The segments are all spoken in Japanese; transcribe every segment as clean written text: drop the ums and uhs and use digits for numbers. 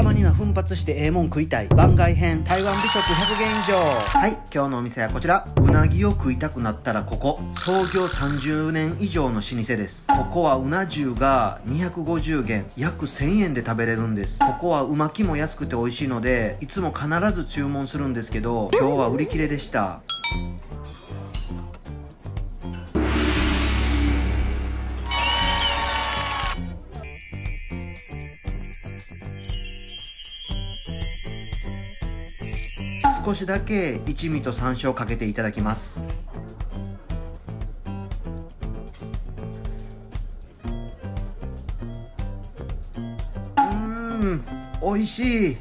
たまには奮発してええもん食いたい番外編台湾美食100元以上。はい、今日のお店はこちら。うなぎを食いたくなったらここ、創業30年以上の老舗です。ここはうな重が250元約1000円で食べれるんです。ここはう巻きも安くて美味しいのでいつも必ず注文するんですけど、今日は売り切れでした。少しだけ一味と山椒をかけていただきます。美味しい。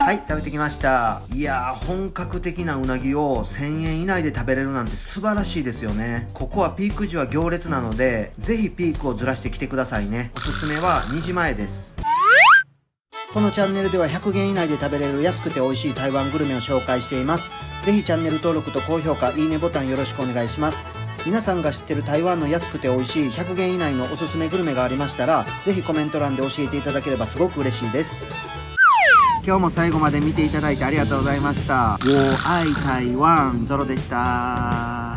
はい、食べてきました。いやー、本格的なうなぎを1000円以内で食べれるなんて素晴らしいですよね。ここはピーク時は行列なので、ぜひピークをずらして来てくださいね。おすすめは2時前です。このチャンネルでは100元以内で食べれる安くて美味しい台湾グルメを紹介しています。ぜひチャンネル登録と高評価、いいねボタンよろしくお願いします。皆さんが知ってる台湾の安くて美味しい100元以内のおすすめグルメがありましたら、ぜひコメント欄で教えていただければすごく嬉しいです。今日も最後まで見ていただいてありがとうございました。我愛台湾、ゾロでした。